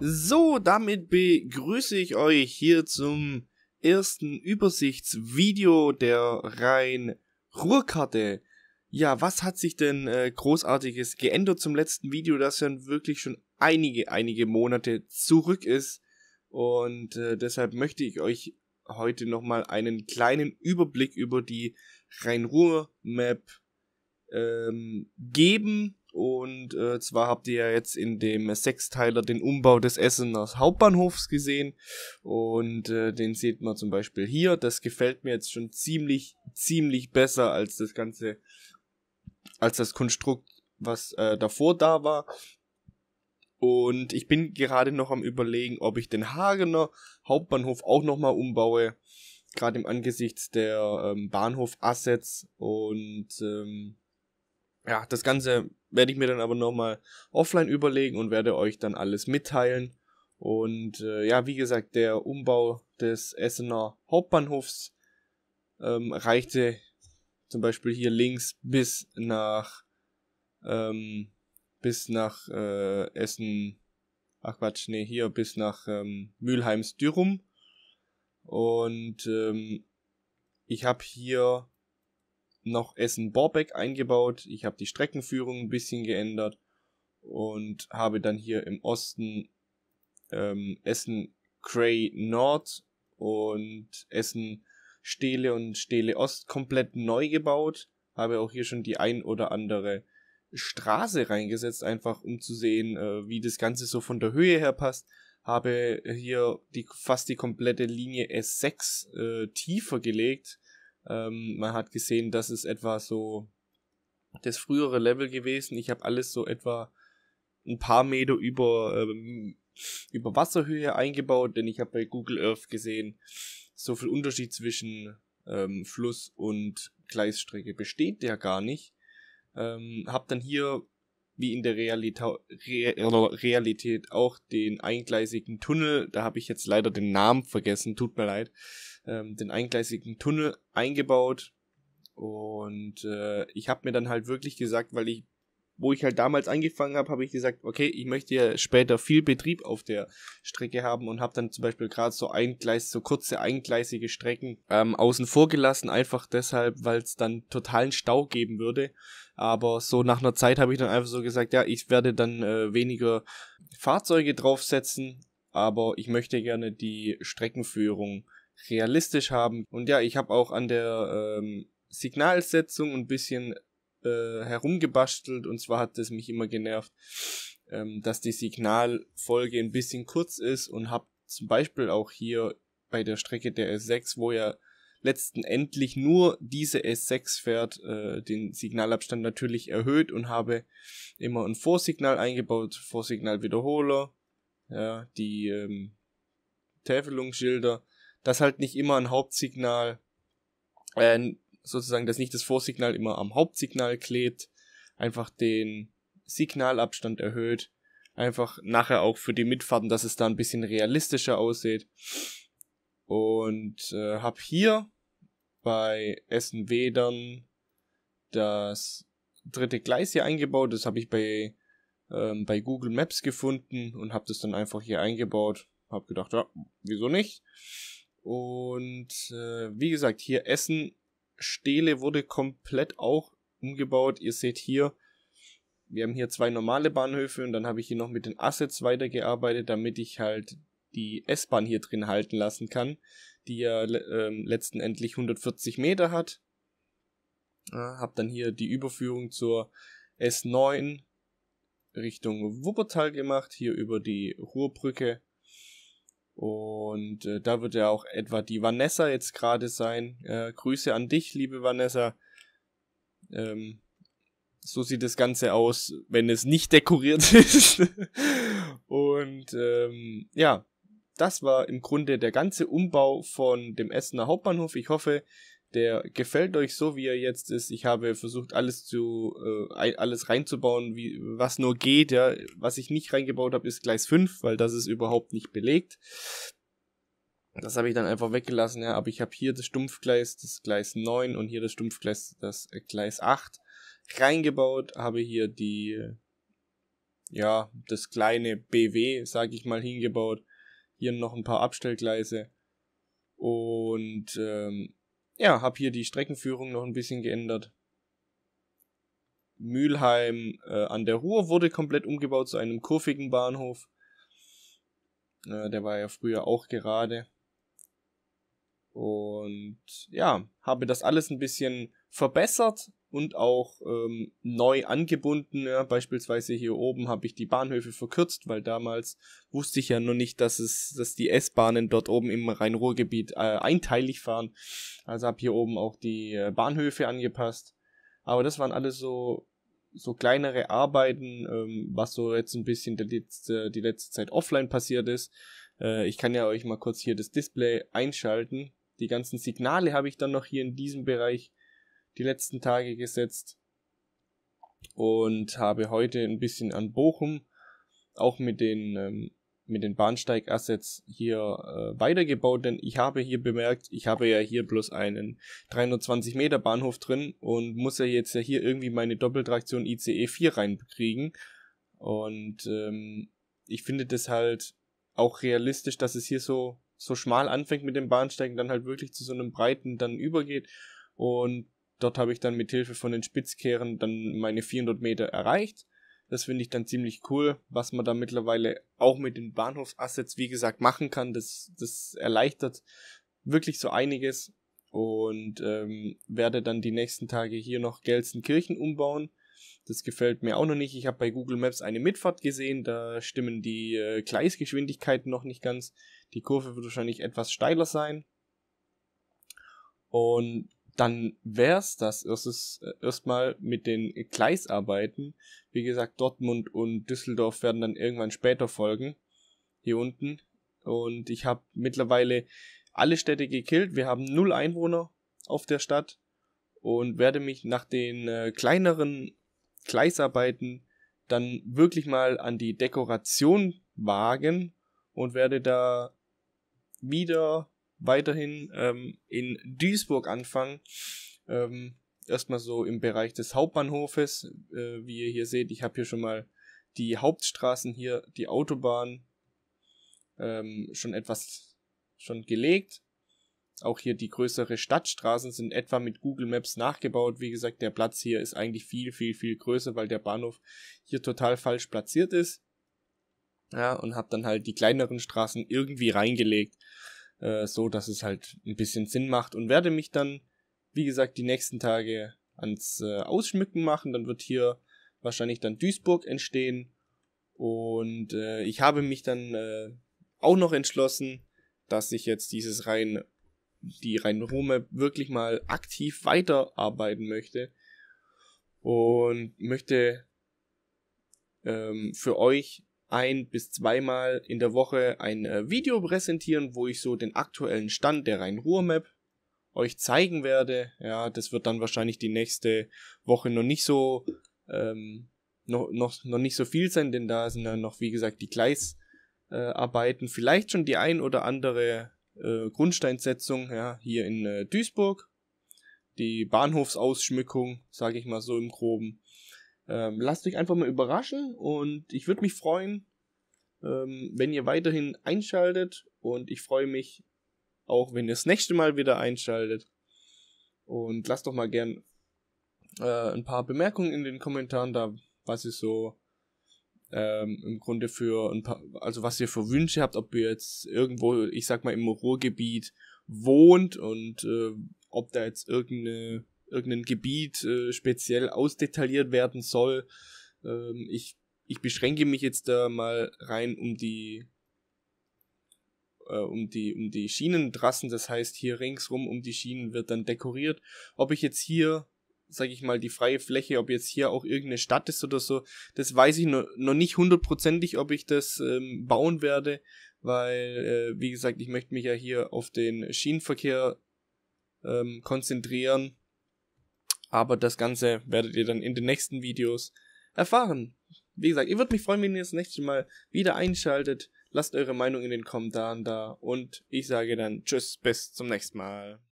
So, damit begrüße ich euch hier zum ersten Übersichtsvideo der Rhein-Ruhr-Karte. Ja, was hat sich denn Großartiges geändert zum letzten Video, das dann wirklich schon einige Monate zurück ist. Und deshalb möchte ich euch heute nochmal einen kleinen Überblick über die Rhein-Ruhr-Map geben. Und zwar habt ihr ja jetzt in dem Sechsteiler den Umbau des Essener Hauptbahnhofs gesehen. Und den seht man zum Beispiel hier. Das gefällt mir jetzt schon ziemlich besser als das Ganze, als das Konstrukt, was davor da war. Und ich bin gerade noch am Überlegen, ob ich den Hagener Hauptbahnhof auch nochmal umbaue. Gerade im Angesicht der Bahnhof-Assets und... ja, das Ganze werde ich mir dann aber nochmal offline überlegen und werde euch dann alles mitteilen. Und ja, wie gesagt, der Umbau des Essener Hauptbahnhofs reichte zum Beispiel hier links bis nach Mülheim-Styrum. Und ich habe hier noch Essen-Borbeck eingebaut. Ich habe die Streckenführung ein bisschen geändert und habe dann hier im Osten Essen-Cray-Nord und Essen-Steele und Steele-Ost komplett neu gebaut. Habe auch hier schon die ein oder andere Straße reingesetzt, einfach um zu sehen, wie das Ganze so von der Höhe her passt. Habe hier fast die komplette Linie S6 tiefer gelegt. Man hat gesehen, das ist etwa so das frühere Level gewesen. Ich habe alles so etwa ein paar Meter über Wasserhöhe eingebaut, denn ich habe bei Google Earth gesehen, so viel Unterschied zwischen Fluss und Gleisstrecke besteht ja gar nicht. Habe dann hier, wie in der Realität auch, den eingleisigen Tunnel, da habe ich jetzt leider den Namen vergessen, tut mir leid, den eingleisigen Tunnel eingebaut. Und ich habe mir dann halt wirklich gesagt, weil ich, wo ich halt damals angefangen habe, habe ich gesagt, okay, ich möchte ja später viel Betrieb auf der Strecke haben und habe dann zum Beispiel gerade so kurze eingleisige Strecken außen vor gelassen, einfach deshalb, weil es dann totalen Stau geben würde. Aber so nach einer Zeit habe ich dann einfach so gesagt, ja, ich werde dann weniger Fahrzeuge draufsetzen, aber ich möchte gerne die Streckenführung realistisch haben. Und ja, ich habe auch an der Signalsetzung ein bisschen herumgebastelt, und zwar hat es mich immer genervt, dass die Signalfolge ein bisschen kurz ist, und habe zum Beispiel auch hier bei der Strecke der S6, wo ja letztendlich nur diese S6 fährt, den Signalabstand natürlich erhöht und habe immer ein Vorsignal eingebaut, Vorsignalwiederholer, ja, die Täfelungsschilder, dass halt nicht immer ein Hauptsignal, sozusagen, dass nicht das Vorsignal immer am Hauptsignal klebt, einfach den Signalabstand erhöht, einfach nachher auch für die Mitfahrten, dass es da ein bisschen realistischer aussieht. Und habe hier bei Essen-Wedern das dritte Gleis hier eingebaut, das habe ich bei Google Maps gefunden und habe das dann einfach hier eingebaut, habe gedacht, ja, wieso nicht? Und wie gesagt, hier Essen Steele wurde komplett auch umgebaut. Ihr seht hier, wir haben hier zwei normale Bahnhöfe und dann habe ich hier noch mit den Assets weitergearbeitet, damit ich halt die S-Bahn hier drin halten lassen kann, die ja letztendlich 140 Meter hat. Hab dann hier die Überführung zur S9 Richtung Wuppertal gemacht, hier über die Ruhrbrücke. Und da wird ja auch etwa die Vanessa jetzt gerade sein. Grüße an dich, liebe Vanessa. So sieht das Ganze aus, wenn es nicht dekoriert ist. Und ja, das war im Grunde der ganze Umbau von dem Essener Hauptbahnhof. Ich hoffe, der gefällt euch so, wie er jetzt ist. Ich habe versucht, alles reinzubauen, was nur geht. Ja. Was ich nicht reingebaut habe, ist Gleis 5, weil das ist überhaupt nicht belegt. Das habe ich dann einfach weggelassen. Ja. Aber ich habe hier das Stumpfgleis, das Gleis 9 und hier das Stumpfgleis, das Gleis 8 reingebaut. Habe hier die ja, das kleine BW, sage ich mal, hingebaut. Hier noch ein paar Abstellgleise. Und ja, habe hier die Streckenführung noch ein bisschen geändert. Mülheim an der Ruhr wurde komplett umgebaut zu einem kurvigen Bahnhof. Der war ja früher auch gerade. Und ja, habe das alles ein bisschen verbessert und auch neu angebunden. Ja. Beispielsweise hier oben habe ich die Bahnhöfe verkürzt, weil damals wusste ich ja noch nicht, dass die S-Bahnen dort oben im Rhein-Ruhr-Gebiet einteilig fahren. Also habe hier oben auch die Bahnhöfe angepasst. Aber das waren alles so kleinere Arbeiten, was so jetzt ein bisschen die letzte Zeit offline passiert ist. Ich kann ja euch mal kurz hier das Display einschalten. Die ganzen Signale habe ich dann noch hier in diesem Bereich die letzten Tage gesetzt. Und habe heute ein bisschen an Bochum auch mit den Bahnsteigassets hier weitergebaut, denn ich habe hier bemerkt, ich habe ja hier bloß einen 320 Meter Bahnhof drin und muss ja jetzt ja hier irgendwie meine Doppeltraktion ICE4 reinkriegen. Und ich finde das halt auch realistisch, dass es hier so schmal anfängt mit dem Bahnsteigen, dann halt wirklich zu so einem breiten dann übergeht. Und dort habe ich dann mit Hilfe von den Spitzkehren dann meine 400 Meter erreicht. Das finde ich dann ziemlich cool, was man da mittlerweile auch mit den Bahnhofsassets, wie gesagt, machen kann. Das erleichtert wirklich so einiges. Und werde dann die nächsten Tage hier noch Gelsenkirchen umbauen. Das gefällt mir auch noch nicht. Ich habe bei Google Maps eine Mitfahrt gesehen. Da stimmen die Gleisgeschwindigkeiten noch nicht ganz. Die Kurve wird wahrscheinlich etwas steiler sein. Und dann wär's das erstmal mit den Gleisarbeiten. Wie gesagt, Dortmund und Düsseldorf werden dann irgendwann später folgen. Hier unten. Und ich habe mittlerweile alle Städte gekillt. Wir haben 0 Einwohner auf der Stadt. Und werde mich nach den kleineren Gleisarbeiten dann wirklich mal an die Dekoration wagen. Und werde da weiterhin in Duisburg anfangen, erstmal so im Bereich des Hauptbahnhofes, wie ihr hier seht, ich habe hier schon mal die Hauptstraßen hier, die Autobahn schon gelegt, auch hier die größere Stadtstraßen sind etwa mit Google Maps nachgebaut, wie gesagt, der Platz hier ist eigentlich viel, viel, viel größer, weil der Bahnhof hier total falsch platziert ist, ja, und habe dann halt die kleineren Straßen irgendwie reingelegt, so dass es halt ein bisschen Sinn macht und werde mich dann, wie gesagt, die nächsten Tage ans Ausschmücken machen. Dann wird hier wahrscheinlich dann Duisburg entstehen und ich habe mich dann auch noch entschlossen, dass ich jetzt die Rhein-Ruhr-Map wirklich mal aktiv weiterarbeiten möchte und möchte für euch 1- bis zweimal in der Woche ein Video präsentieren, wo ich so den aktuellen Stand der Rhein-Ruhr-Map euch zeigen werde. Ja, das wird dann wahrscheinlich die nächste Woche noch nicht so noch nicht so viel sein, denn da sind dann noch, wie gesagt, die Gleisarbeiten, vielleicht schon die ein oder andere Grundsteinsetzung, ja, hier in Duisburg, die Bahnhofsausschmückung, sage ich mal so im Groben. Lasst euch einfach mal überraschen und ich würde mich freuen, wenn ihr weiterhin einschaltet und ich freue mich auch, wenn ihr das nächste Mal wieder einschaltet und lasst doch mal gern ein paar Bemerkungen in den Kommentaren da, was ihr so im Grunde was ihr für Wünsche habt, ob ihr jetzt irgendwo, ich sag mal, im Ruhrgebiet wohnt und ob da jetzt irgendein Gebiet speziell ausdetailliert werden soll. Ich beschränke mich jetzt da mal rein um die Schienentrassen, das heißt hier ringsrum um die Schienen wird dann dekoriert. Ob ich jetzt hier, sage ich mal, die freie Fläche, ob jetzt hier auch irgendeine Stadt ist oder so, das weiß ich noch nicht hundertprozentig, ob ich das bauen werde, weil, wie gesagt, ich möchte mich ja hier auf den Schienenverkehr konzentrieren. Aber das Ganze werdet ihr dann in den nächsten Videos erfahren. Wie gesagt, ich würde mich freuen, wenn ihr das nächste Mal wieder einschaltet. Lasst eure Meinung in den Kommentaren da. Und ich sage dann Tschüss, bis zum nächsten Mal.